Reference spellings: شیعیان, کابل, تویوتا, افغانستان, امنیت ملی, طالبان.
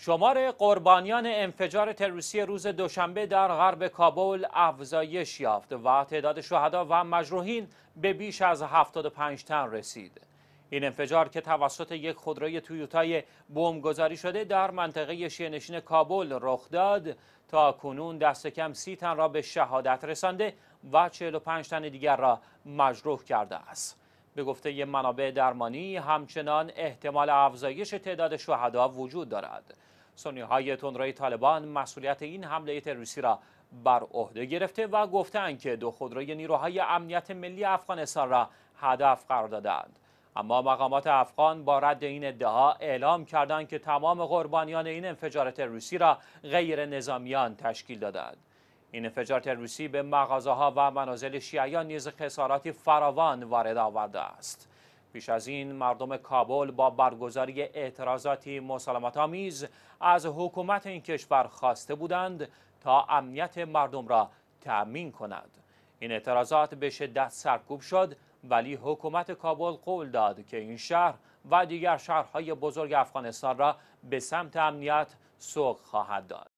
شمار قربانیان انفجار تروریستی روز دوشنبه در غرب کابل افزایش یافت و تعداد شهدا و مجروحین به بیش از 75 تن رسید. این انفجار که توسط یک خودروی تویوتای بمبگذاری شده در منطقه شیعه‌نشین کابل رخ داد، تا کنون دست کم 30 تن را به شهادت رسانده و 45 تن دیگر را مجروح کرده است. به گفته منابع درمانی همچنان احتمال افزایش تعداد شهدا وجود دارد. سنی‌های تندروی طالبان مسئولیت این حمله تروریستی را بر عهده گرفته و گفتند که دو خودروی نیروهای امنیت ملی افغانستان را هدف قرار دادند. اما مقامات افغان با رد این ادعا اعلام کردند که تمام قربانیان این انفجار تروریستی را غیر نظامیان تشکیل دادند. این انفجار تروریستی به مغازه‌ها و منازل شیعیان نیز خساراتی فراوان وارد آورده است. پیش از این مردم کابل با برگزاری اعتراضاتی مسالمت‌آمیز از حکومت این کشور خواسته بودند تا امنیت مردم را تأمین کند. این اعتراضات به شدت سرکوب شد، ولی حکومت کابل قول داد که این شهر و دیگر شهرهای بزرگ افغانستان را به سمت امنیت سوق خواهد داد.